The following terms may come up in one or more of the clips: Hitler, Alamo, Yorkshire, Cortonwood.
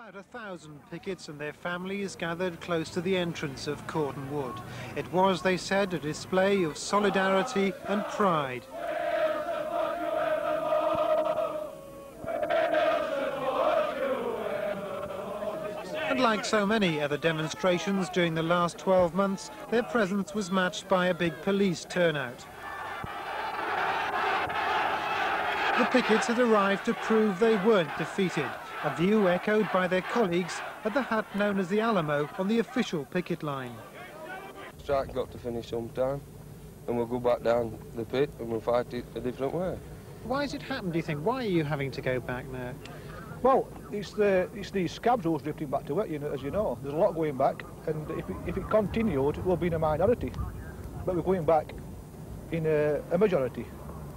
About 1,000 pickets and their families gathered close to the entrance of Cortonwood. It was, they said, a display of solidarity and pride. And like so many other demonstrations during the last 12 months, their presence was matched by a big police turnout. The pickets had arrived to prove they weren't defeated, a view echoed by their colleagues at the hut known as the Alamo on the official picket line. Strike got to finish sometime, and we'll go back down the pit and we'll fight it a different way. Why has it happened, do you think? Why are you having to go back now? Well, it's these scabs who's drifting back to it, you know, as you know. There's a lot going back, and if it continued, we'll be in a minority. But we're going back in a majority.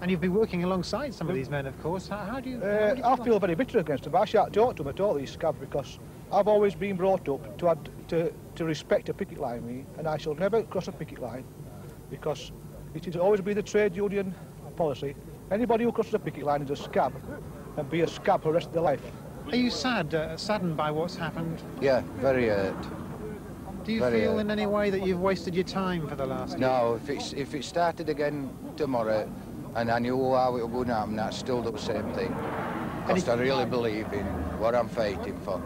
And you've been working alongside some of these men, of course. How do you I feel very bitter against them. I shan't talk to them at all, these scabs, because I've always been brought up to respect a picket line, me, and I shall never cross a picket line, because it has always been the trade union policy. Anybody who crosses a picket line is a scab, and be a scab for the rest of their life. Are you saddened by what's happened? Yeah, very hurt. Do you feel in any way that you've wasted your time for the last year? No, if it started again tomorrow, and I knew how it would happen, I'd still do the same thing. Because I really believe in what I'm fighting for.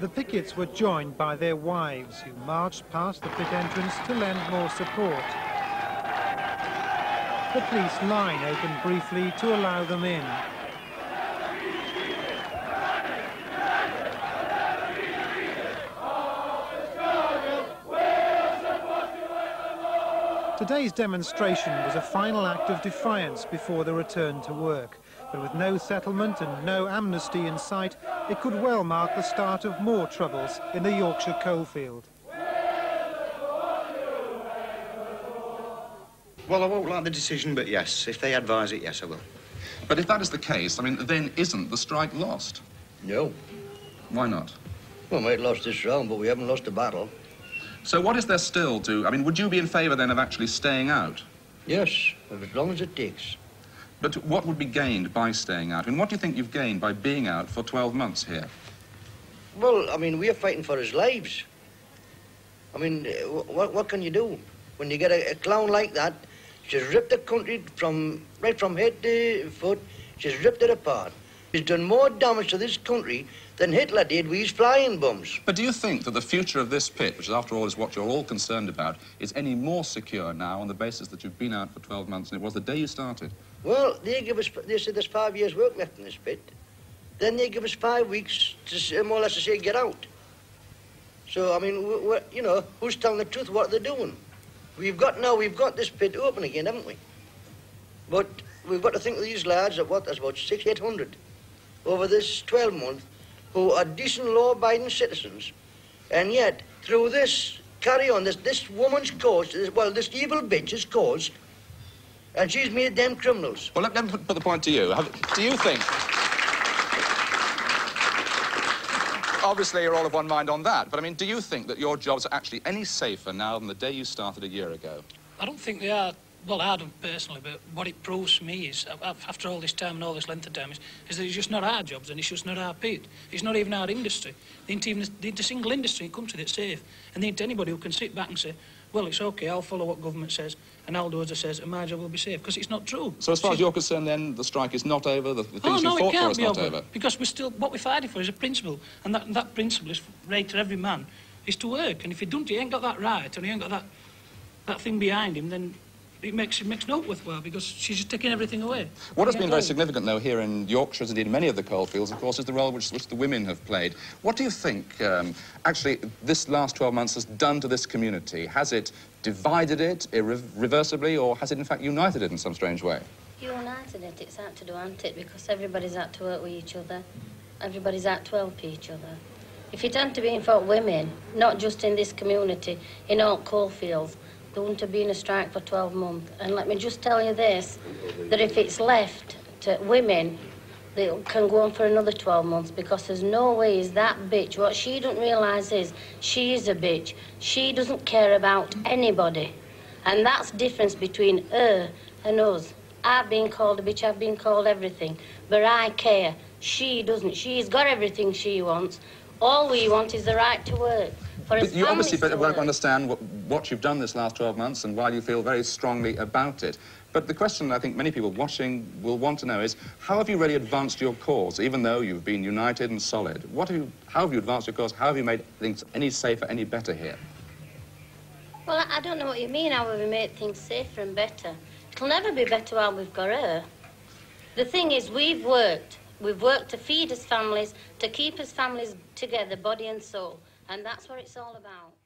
The pickets were joined by their wives, who marched past the pit entrance to lend more support. The police line opened briefly to allow them in. Today's demonstration was a final act of defiance before the return to work. But with no settlement and no amnesty in sight, it could well mark the start of more troubles in the Yorkshire coalfield. Well, I won't like the decision, but yes, if they advise it, yes, I will. But if that is the case, I mean, then isn't the strike lost? No. Why not? Well, we lost this round, but we haven't lost the battle. So what is there still to... I mean, would you be in favour, then, of actually staying out? Yes, as long as it takes. But what would be gained by staying out? I mean, what do you think you've gained by being out for 12 months here? Well, I mean, we're fighting for his lives. I mean, what can you do? When you get a clown like that, she's ripped the country right from head to foot, she's ripped it apart. He's done more damage to this country than Hitler did with his flying bombs. But do you think that the future of this pit, which after all is what you're all concerned about, is any more secure now on the basis that you've been out for 12 months than it was the day you started? Well, they said there's 5 years' work left in this pit. Then they give us 5 weeks to more or less to say, get out. So, I mean, you know, who's telling the truth what they're doing? We've got this pit open again, haven't we? But we've got to think of these lads at what, that's about 600–800. Over this 12-month, who are decent law-abiding citizens, and yet through this this woman's cause, this evil bitch's cause, and she's made them criminals. Well, let me put the point to you. Do you think? Obviously, you're all of one mind on that. But I mean, do you think that your jobs are actually any safer now than the day you started a year ago? I don't think they are. Well, I don't personally, but what it proves to me is, after all this time and all this length of time, is that it's just not our jobs and it's just not our pit. It's not even our industry. There ain't a single industry in the country that's safe. And there ain't anybody who can sit back and say, well, it's OK, I'll follow what government says and I'll do as it says and my job will be safe, because it's not true. So as far as you're concerned, then, the strike is not over, the things you fought for is not over? Because we're still, what we're fighting for is a principle, and that principle is right to every man, is to work. And if he don't, he ain't got that right, and he ain't got that thing behind him, then... It makes no worthwhile, because she's just taking everything away. What has been very significant, though, here in Yorkshire, as indeed many of the coalfields, of course, is the role which the women have played. What do you think, actually, this last 12 months has done to this community? Has it divided it irreversibly, or has it, in fact, united it in some strange way? United it, it's had to do, hasn't it? Because everybody's had to work with each other. Everybody's had to help each other. If it had to be for women, not just in this community, in all coalfields, there wouldn't have been a strike for 12 months. And let me just tell you this, that if it's left to women, they can go on for another 12 months, because there's no way is that bitch. What she doesn't realise is she is a bitch. She doesn't care about anybody. And that's the difference between her and us. I've been called a bitch, I've been called everything, but I care. She doesn't. She's got everything she wants. All we want is the right to work. For but you obviously won't understand what you've done this last 12 months and why you feel very strongly about it. But the question I think many people watching will want to know is, how have you really advanced your cause, even though you've been united and solid? How have you advanced your cause? How have you made things any safer, any better here? Well, I don't know what you mean, how have we made things safer and better. It'll never be better while we've got her. The thing is, we've worked. We've worked to feed us families, to keep us families together, body and soul. And that's what it's all about.